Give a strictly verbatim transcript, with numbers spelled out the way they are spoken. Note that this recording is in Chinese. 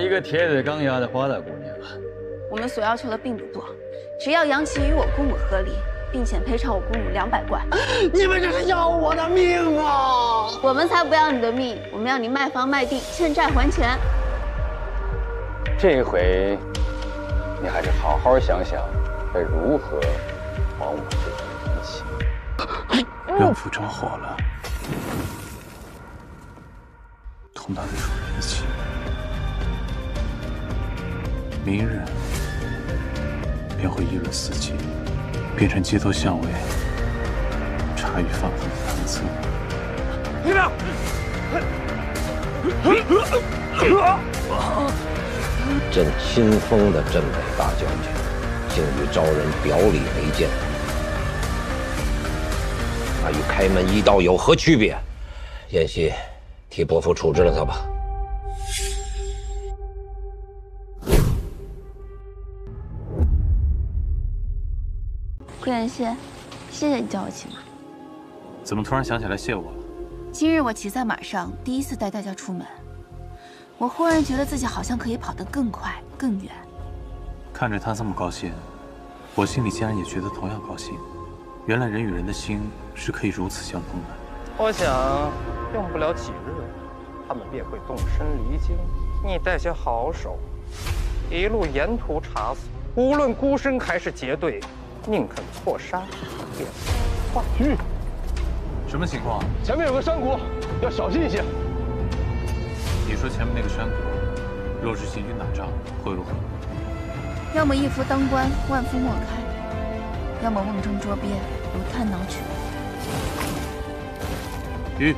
一个铁嘴钢牙的花大姑娘。我们所要求的并不多，只要杨琦与我姑母和离，并且赔偿我姑母两百贯。你们这是要我的命啊！我们才不要你的命，我们要你卖房卖地，欠债还钱。这回，你还是好好想想，该如何还我这份人情。怨妇着火了。 同他们说一起，明日便会一轮四季，变成街头巷尾茶余饭后的谈资。你俩，朕亲封的镇北大将军，竟与招人表里为奸，那与开门一刀有何区别？燕西。 替伯父处置了他吧。顾远谢，谢谢你叫我骑马。怎么突然想起来谢我了？今日我骑在马上，第一次带大家出门，我忽然觉得自己好像可以跑得更快、更远。看着他这么高兴，我心里竟然也觉得同样高兴。原来人与人的心是可以如此相通的。我想。 用不了几日，他们便会动身离京。你带些好手，一路沿途查搜，无论孤身还是结队，宁肯错杀，也不换狙。什么情况？前面有个山谷，要小心一些。你说前面那个山谷，若是行军打仗，会如何？要么一夫当关，万夫莫开；要么瓮中捉鳖，如探囊取物。吁。